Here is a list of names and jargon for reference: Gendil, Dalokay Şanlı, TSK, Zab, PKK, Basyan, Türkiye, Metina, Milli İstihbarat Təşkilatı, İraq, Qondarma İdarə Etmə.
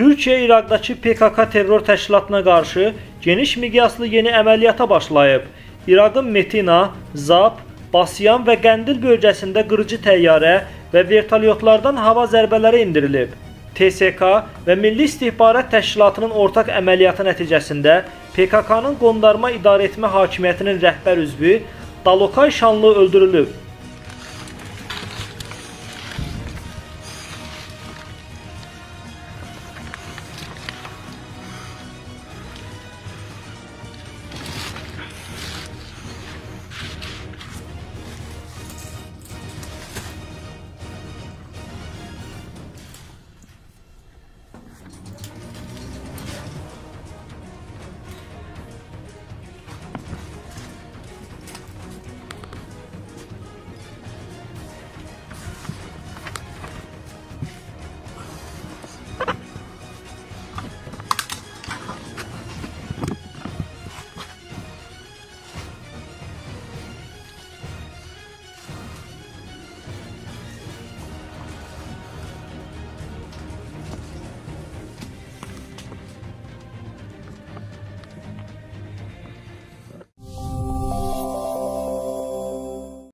Türkiye İraqdakı PKK terror təşkilatına karşı geniş miqyaslı yeni əməliyyata başlayıb. İraqın Metina, Zab, Basyan və Gendil bölgəsində qırıcı təyyarə və vertolyotlardan hava zərbələri indirilib. TSK və Milli İstihbarat Təşkilatının ortaq əməliyyatı nəticəsində PKK'nın Qondarma İdarə Etmə hakimiyyətinin rəhbər üzvü Dalokay Şanlı öldürülüb.